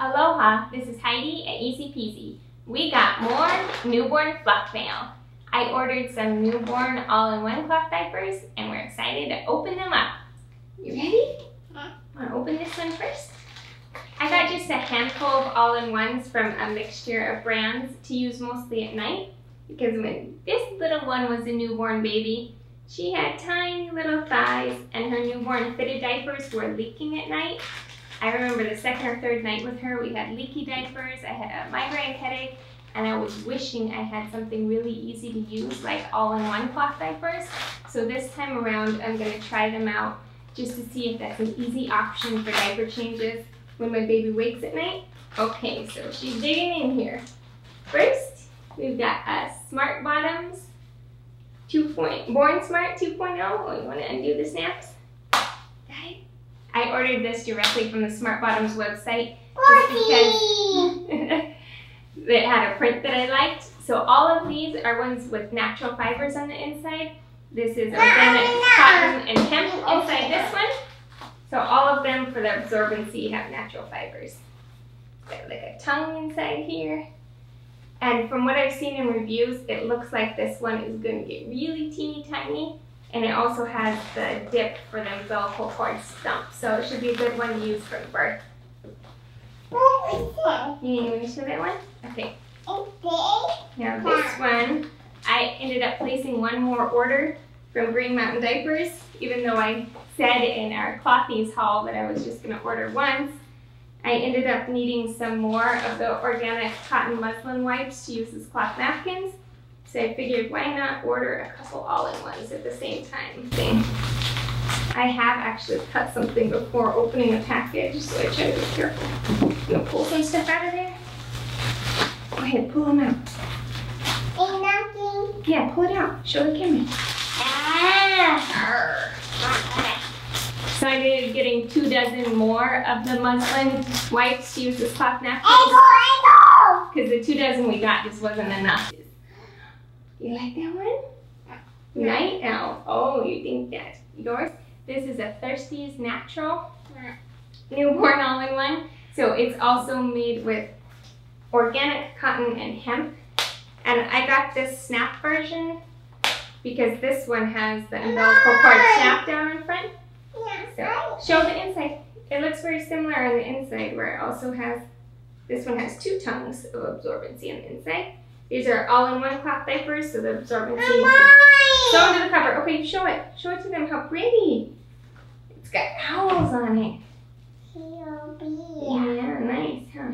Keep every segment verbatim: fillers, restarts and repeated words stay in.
Aloha, this is Heidi at E C Peesy. We got more newborn fluff mail. I ordered some newborn all-in-one cloth diapers and we're excited to open them up. You ready? Yeah. Want to open this one first? I got just a handful of all-in-ones from a mixture of brands to use mostly at night, because when this little one was a newborn baby, she had tiny little thighs and her newborn fitted diapers were leaking at night. I remember the second or third night with her, we had leaky diapers, I had a migraine headache, and I was wishing I had something really easy to use like all-in-one cloth diapers. So this time around, I'm gonna try them out just to see if that's an easy option for diaper changes when my baby wakes at night. Okay, so she's digging in here. First, we've got a Smart Bottoms two point oh, Born Smart two point oh. Oh, you wanna undo the snaps? I ordered this directly from the Smart Bottoms website just because it had a print that I liked. So all of these are ones with natural fibers on the inside. This is organic cotton and hemp inside this one. So all of them for the absorbency have natural fibers. Got like a tongue inside here. And from what I've seen in reviews, it looks like this one is going to get really teeny tiny. And it also has the dip for the umbilical cord stump, so it should be a good one to use for birth. You need me to show that one? Okay. Now this one, I ended up placing one more order from Green Mountain Diapers, even though I said in our Cloth-eez haul that I was just going to order once. I ended up needing some more of the organic cotton muslin wipes to use as cloth napkins. So I figured, why not order a couple all-in-ones at the same time? Thing. I have actually cut something before opening the package, so I try to be careful. I'm gonna pull some stuff out of there. Go ahead, pull them out. Ain't nothing. Yeah, pull it out. Show the camera. Ah. So I ended up getting two dozen more of the muslin wipes to use as cloth napkins. I go, I go. Because the two dozen we got just wasn't enough. You like that one? No. Night Owl. Oh, you think that's yours? This is a Thirsties natural no. newborn all-in-one. So it's also made with organic cotton and hemp. And I got this snap version because this one has the umbilical cord snap down in front. Yeah. So show the inside. It looks very similar on the inside, where it also has, this one has two tongues of absorbency on the inside. These are all-in-one cloth diapers, so the absorbency is so under the cover. Okay, show it. Show it to them how pretty. It's got owls on it. Yeah, yeah, nice, huh?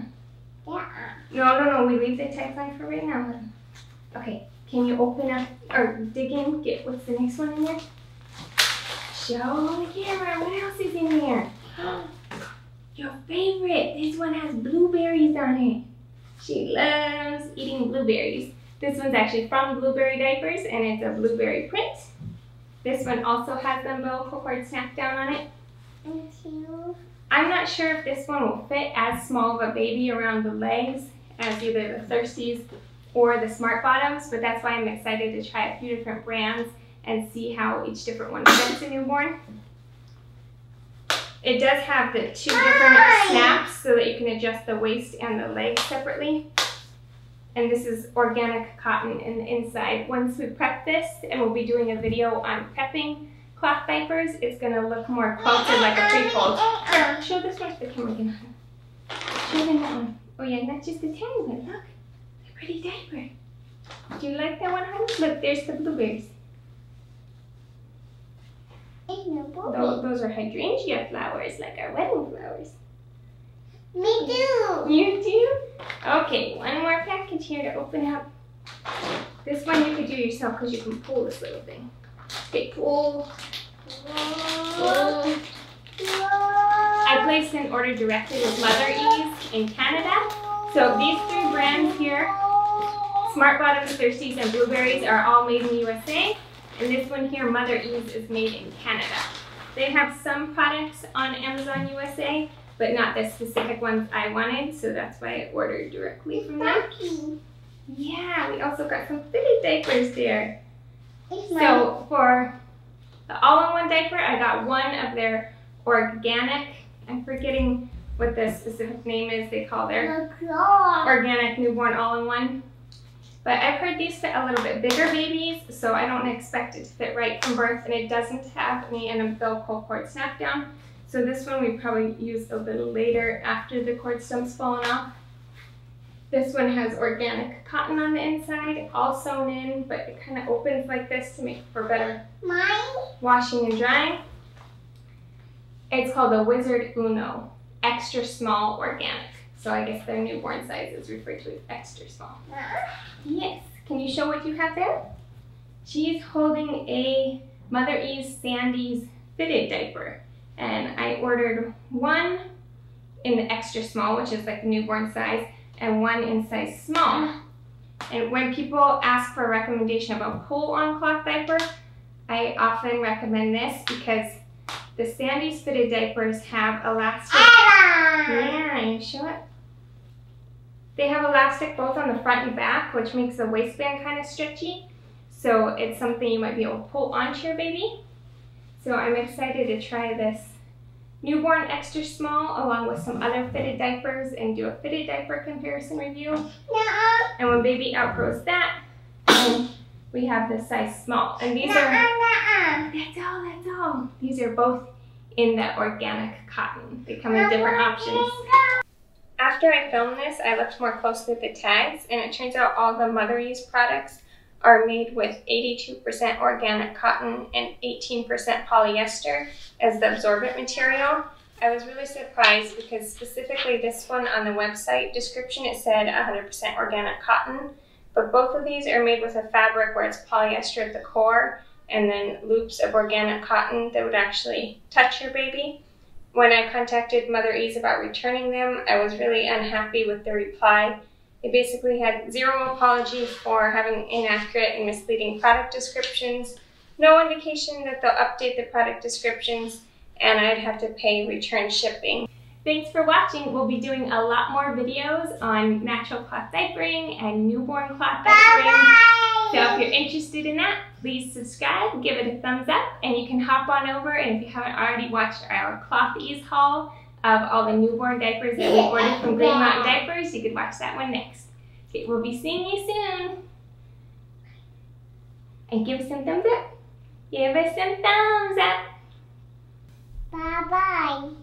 Yeah. No, no, no, we leave the tagline for right now. Okay, can you open up, or dig in, get what's the next one in there? Show the camera, what else is in there? Your favorite. This one has blueberries on it. She loves eating blueberries. This one's actually from Blueberry Diapers and it's a blueberry print. This one also has the umbilical cord snap down on it. Thank you. I'm not sure if this one will fit as small of a baby around the legs as either the Thirsties or the Smart Bottoms, but that's why I'm excited to try a few different brands and see how each different one fits a newborn. It does have the two different snaps so that you can adjust the waist and the legs separately. And this is organic cotton in the inside. Once we prep this, and we'll be doing a video on prepping cloth diapers, it's going to look more quilted like a pre-fold. Uh, show this one to the camera again. Show them that one. Oh yeah, not just the tiny one. Look, it's a pretty diaper. Do you like that one, honey? Look, there's the blueberries. Those, those are hydrangea flowers, like our wedding flowers. Me too! You too? Okay, one more package here to open up. This one you could do yourself because you can pull this little thing. Okay, pull. Pull. I placed an order directly with Motherease in Canada. So these three brands here, Smart Bottoms, Thirsties, and Blueberries, are all made in the U S A. And this one here, Motherease, is made in Canada. They have some products on Amazon U S A, but not the specific ones I wanted, so that's why I ordered directly from them. Yeah, we also got some fitted diapers there. So for the all-in-one diaper, I got one of their organic, I'm forgetting what the specific name is they call their organic newborn all-in-one. But I've heard these fit a little bit bigger babies, so I don't expect it to fit right from birth, and it doesn't have any umbilical cord snap down. So this one we probably use a little later after the cord stem's fallen off. This one has organic cotton on the inside, all sewn in, but it kind of opens like this to make for better Mine? washing and drying. It's called the Wizard Uno Extra Small Organic. So I guess their newborn size is referred to as extra small. Uh-huh. Yes. Can you show what you have there? She's holding a Motherease Sandy's fitted diaper. And I ordered one in the extra small, which is like the newborn size, and one in size small. And when people ask for a recommendation of a pull-on cloth diaper, I often recommend this because the Sandy's fitted diapers have elastic. Yeah, you show it. They have elastic both on the front and back, which makes the waistband kind of stretchy. So it's something you might be able to pull onto your baby. So I'm excited to try this newborn extra small along with some other fitted diapers and do a fitted diaper comparison review. Nuh-uh. And when baby outgrows that, we have the size small. And these nuh-uh, are, nuh-uh. that's all, that's all. These are both in the organic cotton. They come in different options. After I filmed this, I looked more closely at the tags, and it turns out all the Motherease products are made with eighty-two percent organic cotton and eighteen percent polyester as the absorbent material. I was really surprised because specifically this one on the website description, it said one hundred percent organic cotton, but both of these are made with a fabric where it's polyester at the core and then loops of organic cotton that would actually touch your baby. When I contacted Motherease about returning them, I was really unhappy with the reply. They basically had zero apologies for having inaccurate and misleading product descriptions, no indication that they'll update the product descriptions, and I'd have to pay return shipping. Thanks for watching. We'll be doing a lot more videos on natural cloth diapering and newborn cloth diapering. So if you're interested in that, please subscribe, give it a thumbs up, and you can hop on over, and if you haven't already watched our Cloth-eez haul of all the newborn diapers that we ordered from Green Mountain Diapers, you could watch that one next. Okay, we'll be seeing you soon. And give us some thumbs up. Give us some thumbs up. Bye-bye.